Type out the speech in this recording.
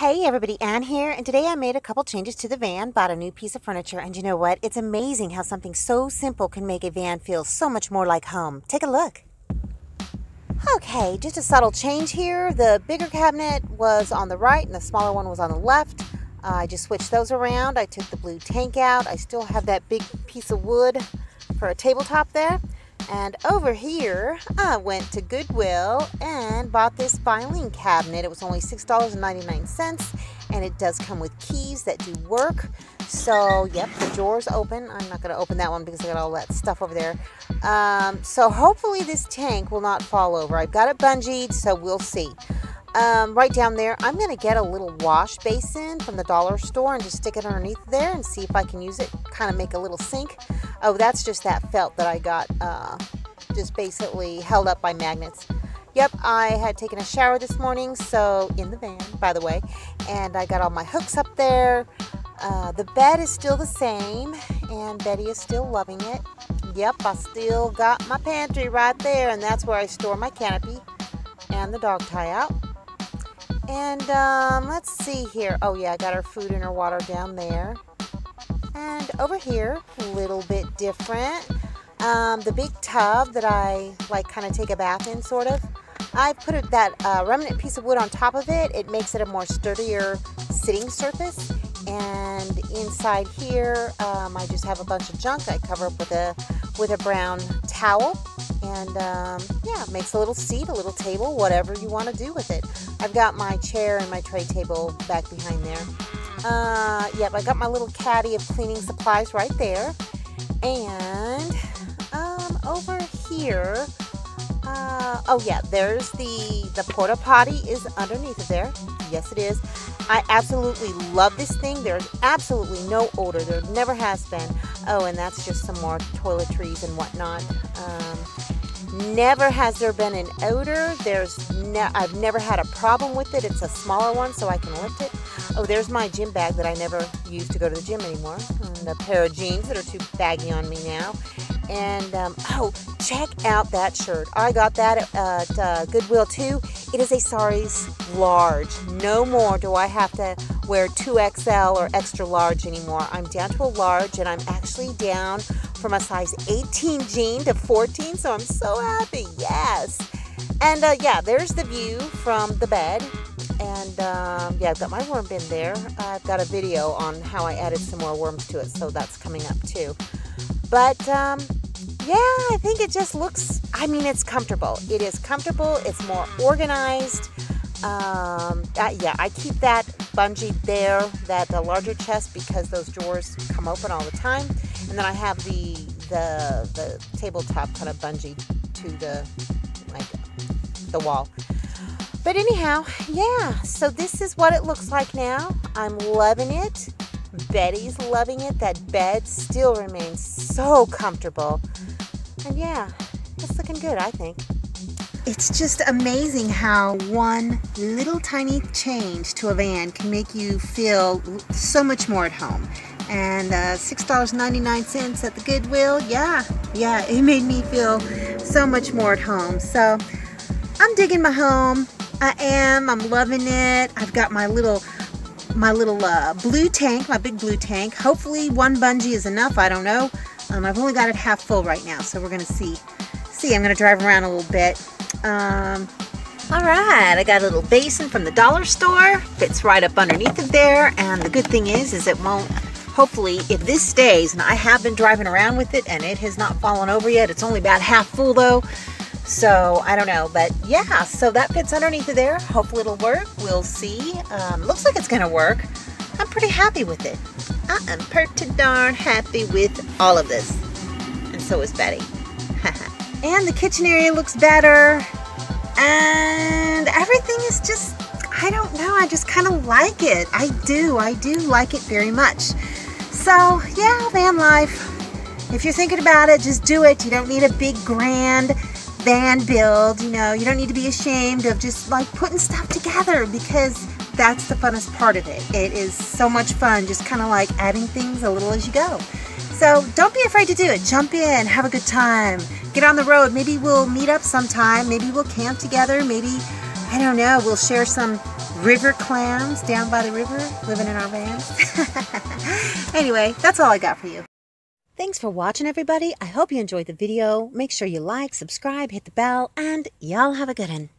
Hey everybody, Ann here, and today I made a couple changes to the van, bought a new piece of furniture, and you know what? It's amazing how something so simple can make a van feel so much more like home. Take a look. Okay, just a subtle change here. The bigger cabinet was on the right and the smaller one was on the left. I just switched those around. I took the blue tank out. I still have that big piece of wood for a tabletop there. And over here, I went to Goodwill and bought this filing cabinet. It was only $6.99, and it does come with keys that do work. So, yep, the drawer's open. I'm not going to open that one because I got all that stuff over there. So hopefully this tank will not fall over. I've got it bungeed, so we'll see. Right down there, I'm going to get a little wash basin from the dollar store and just stick it underneath there and see if I can use it, kind of make a little sink. Oh, that's just that felt that I got just basically held up by magnets. Yep, I had taken a shower this morning, so in the van, by the way, and I got all my hooks up there. The bed is still the same, and Betty is still loving it. Yep, I still got my pantry right there, and that's where I store my canopy and the dog tie out. And let's see here. Oh yeah, I got her food and her water down there. And over here, a little bit different. The big tub that I like kind of take a bath in, sort of. I put that remnant piece of wood on top of it. It makes it a more sturdier sitting surface. And inside here, I just have a bunch of junk. I cover up with a brown towel. And yeah, it makes a little seat, a little table, whatever you want to do with it. I've got my chair and my tray table back behind there. Yep, I got my little caddy of cleaning supplies right there. And over here, oh yeah, there's the porta potty is underneath it there. Yes, it is. I absolutely love this thing. There's absolutely no odor. There never has been. Oh, and that's just some more toiletries and whatnot. Never has there been an odor. I've never had a problem with it. It's a smaller one, so I can lift it. Oh, there's my gym bag that I never use to go to the gym anymore. And a pair of jeans that are too baggy on me now. And, oh, check out that shirt. I got that at Goodwill, too. It is a size large. No more do I have to wear 2XL or extra large anymore. I'm down to a large, and I'm actually down from a size 18 jean to 14, so I'm so happy. Yes. And, yeah, there's the view from the bed. And, yeah, I've got my worm bin there. I've got a video on how I added some more worms to it, so that's coming up, too. But, yeah, I think it just looks, I mean, it's comfortable. It is comfortable. It's more organized. Yeah, I keep that bungeed there, that the larger chest, because those drawers come open all the time. And then I have the tabletop kind of bungeed to the wall. But anyhow, yeah, so this is what it looks like now. I'm loving it. Betty's loving it. That bed still remains so comfortable. And yeah, it's looking good, I think. It's just amazing how one little tiny change to a van can make you feel so much more at home. And $6.99 at the Goodwill, yeah, it made me feel so much more at home. So I'm digging my home. I'm loving it. I've got my little blue tank, my big blue tank. Hopefully one bungee is enough, I don't know. I've only got it half full right now, so we're gonna see. I'm gonna drive around a little bit. All right, I got a little basin from the dollar store. Fits right up underneath it there, and the good thing is it won't, hopefully, if this stays, and I have been driving around with it and it has not fallen over yet. It's only about half full though. So I don't know, but yeah, so that fits underneath of there. Hopefully it'll work, we'll see. Looks like it's gonna work. I'm pretty happy with it. I am pretty darn happy with all of this. And so is Betty. And the kitchen area looks better. And everything is just, I don't know, I just kind of like it. I do like it very much. So yeah, van life. If you're thinking about it, just do it. You don't need a big grand van build, you know. You don't need to be ashamed of just like putting stuff together, because that's the funnest part of it. It is so much fun, just kind of like adding things a little as you go. So don't be afraid to do it. Jump in, have a good time, get on the road. Maybe we'll meet up sometime, maybe we'll camp together, maybe, I don't know, we'll share some river clams down by the river, living in our van. Anyway, that's all I got for you. Thanks for watching, everybody. I hope you enjoyed the video. Make sure you like, subscribe, hit the bell, and y'all have a good one.